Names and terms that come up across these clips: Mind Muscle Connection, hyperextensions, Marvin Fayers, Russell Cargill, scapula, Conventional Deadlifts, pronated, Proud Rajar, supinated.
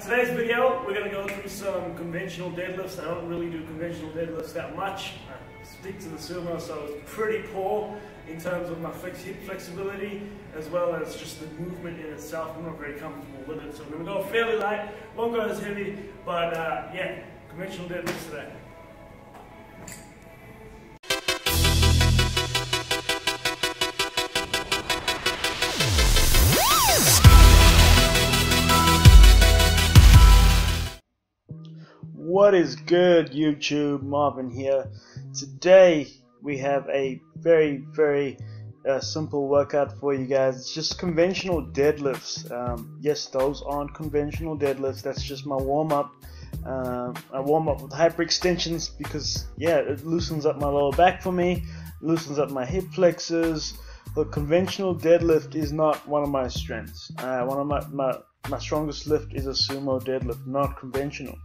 Today's video, we're going to go through some conventional deadlifts. I don't really do conventional deadlifts that much. I stick to the sumo, so it's pretty poor in terms of my hip flexibility as well as just the movement in itself. I'm not very comfortable with it, so we're going to go fairly light, won't go as heavy, but yeah, conventional deadlifts today. What is good, YouTube? Marvin here. Today we have a very, very simple workout for you guys. It's just conventional deadlifts. Yes, those aren't conventional deadlifts. That's just my warm-up. I warm up with hyperextensions because, yeah, it loosens up my lower back for me, loosens up my hip flexors. The conventional deadlift is not one of my strengths. One of my strongest lift is a sumo deadlift, not conventional.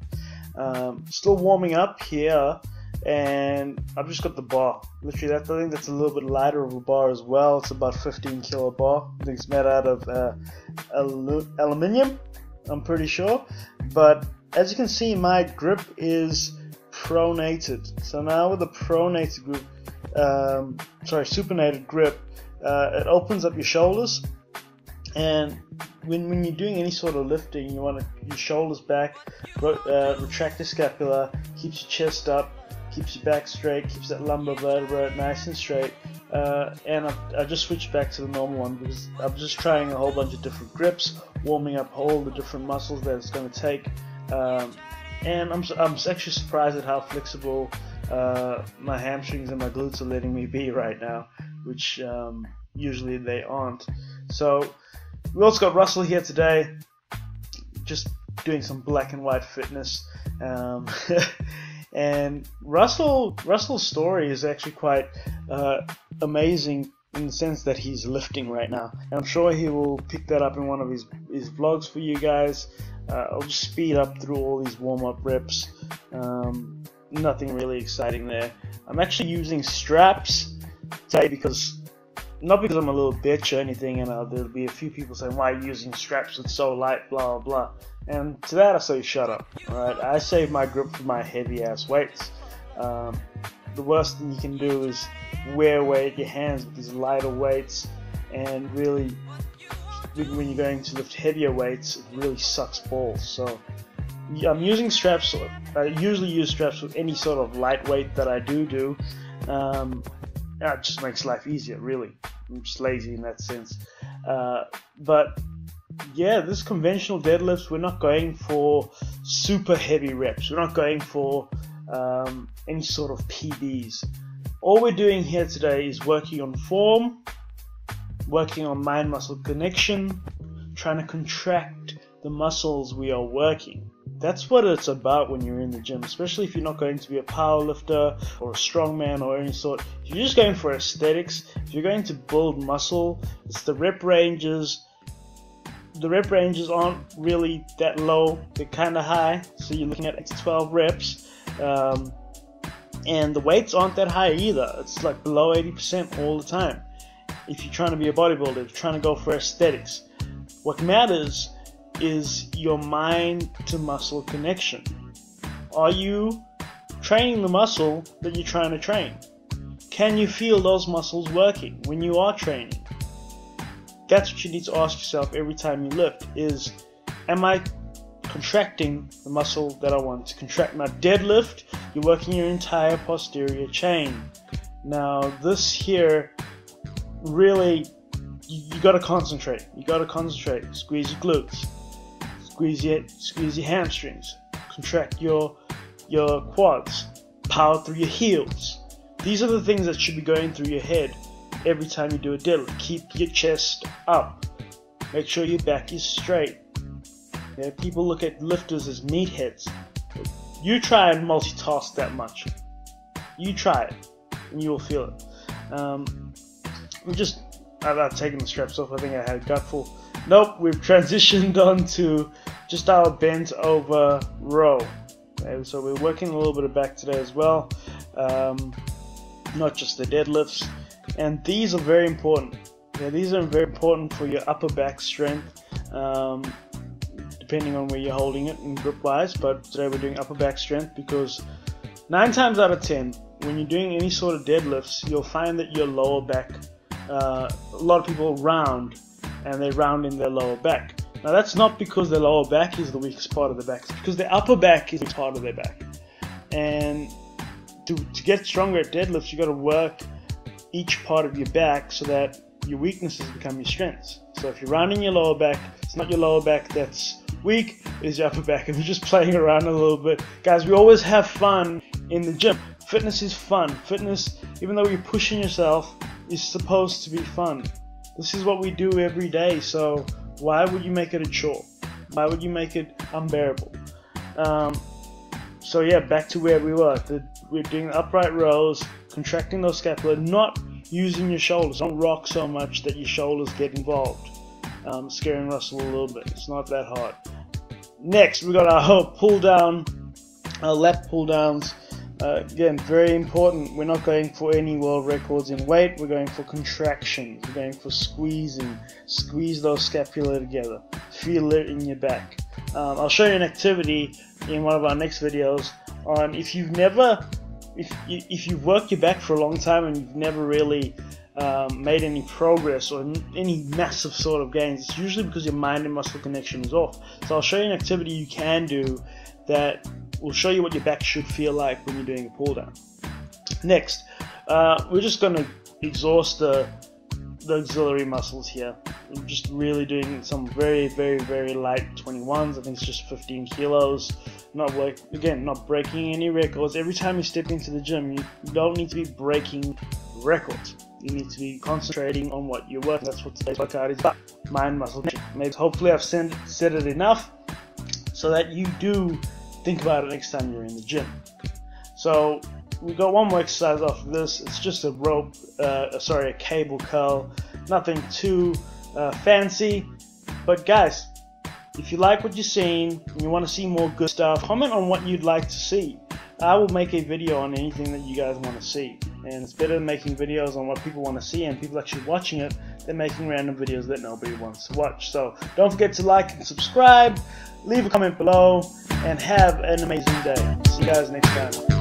Still warming up here, and I've just got the bar. Literally, I think that's a little bit lighter of a bar as well. It's about 15 kilo bar. I think it's made out of aluminium, I'm pretty sure. But as you can see, my grip is pronated. So now with the pronated grip, supinated grip, it opens up your shoulders. And when you're doing any sort of lifting, you want your shoulders back, retract the scapula, keeps your chest up, keeps your back straight, keeps that lumbar vertebra nice and straight. And I just switched back to the normal one because I'm just trying a whole bunch of different grips, warming up all the different muscles that it's going to take. And I'm actually surprised at how flexible my hamstrings and my glutes are letting me be right now, which usually they aren't. So we also got Russell here today, just doing some black and white fitness, and Russell's story is actually quite amazing in the sense that he's lifting right now, and I'm sure he will pick that up in one of his vlogs for you guys. I'll just speed up through all these warm-up reps. Nothing really exciting there. I'm actually using straps today because, not because I'm a little bitch or anything, and there'll be a few people saying, why are you using straps, it's so light, blah, blah, blah. And to that I say, shut up, alright? I save my grip for my heavy ass weights. The worst thing you can do is wear away your hands with these lighter weights, and really, when you're going to lift heavier weights, it really sucks balls. So I'm using straps. I usually use straps with any sort of lightweight that I do. It just makes life easier, really. I'm just lazy in that sense, but yeah, this conventional deadlifts, we're not going for super heavy reps, we're not going for any sort of PBs. All we're doing here today is working on form, working on mind muscle connection, trying to contract the muscles we are working. That's what it's about when you're in the gym, especially if you're not going to be a power lifter or a strongman or any sort. If you're just going for aesthetics, if you're going to build muscle, it's the rep ranges. The rep ranges aren't really that low, they're kind of high, so you're looking at 12 reps. And the weights aren't that high either, it's like below 80% all the time. If you're trying to be a bodybuilder, if you're trying to go for aesthetics, what matters is your mind to muscle connection. Are you training the muscle that you're trying to train? Can you feel those muscles working when you are training? That's what you need to ask yourself every time you lift, is, am I contracting the muscle that I want to contract? Now deadlift, you're working your entire posterior chain. Now this here, really, you gotta concentrate. You gotta concentrate. Squeeze your glutes. Squeeze your hamstrings, contract your quads, power through your heels. These are the things that should be going through your head every time you do a deadlift. Keep your chest up. Make sure your back is straight. You know, people look at lifters as meatheads. You try and multitask that much. You try it, and you will feel it. I've taken the straps off. I think I had a gutful. Nope, we've transitioned on to just our bent over row. Okay, so we're working a little bit of back today as well, not just the deadlifts. And these are very important. Yeah, these are very important for your upper back strength. depending on where you're holding it in grip wise, but today we're doing upper back strength because 9 times out of 10 when you're doing any sort of deadlifts, you'll find that your lower back, a lot of people round, and they round in their lower back. Now that's not because their lower back is the weakest part of the back, it's because their upper back is the part of their back. And to get stronger at deadlifts, you've got to work each part of your back so that your weaknesses become your strengths. So if you're rounding your lower back, it's not your lower back that's weak, it's your upper back. And you're just playing around a little bit. Guys, we always have fun in the gym. Fitness is fun. Fitness, even though you're pushing yourself, is supposed to be fun. This is what we do every day, so why would you make it a chore? Why would you make it unbearable? So yeah, back to where we were. We're doing upright rows, contracting those scapula, not using your shoulders. Don't rock so much that your shoulders get involved. Scaring Russell a little bit. It's not that hard. Next, we got our pull down, our lat pull downs. Again, very important. We're not going for any world records in weight. We're going for contractions. We're going for squeezing. Squeeze those scapula together. Feel it in your back. I'll show you an activity in one of our next videos on if you've worked your back for a long time and you've never really made any progress or any massive sort of gains. It's usually because your mind and muscle connection is off. So I'll show you an activity you can do that will show you what your back should feel like when you're doing a pull down. Next, we're just going to exhaust the auxiliary muscles here. I'm just really doing some very, very, very light 21s. I think it's just 15 kilos. Not breaking any records. Every time you step into the gym, you don't need to be breaking records. You need to be concentrating on what you're working. That's what today's workout is about. Mind, muscle, connection. Maybe, hopefully I've said it enough so that you do think about it next time you're in the gym. So we got one more exercise off of this. It's just a cable curl. Nothing too fancy, but guys, if you like what you're seeing and you want to see more good stuff, comment on what you'd like to see. I will make a video on anything that you guys want to see, and it's better than making videos on what people want to see and people actually watching it than making random videos that nobody wants to watch. So don't forget to like and subscribe, leave a comment below, and have an amazing day. See you guys next time.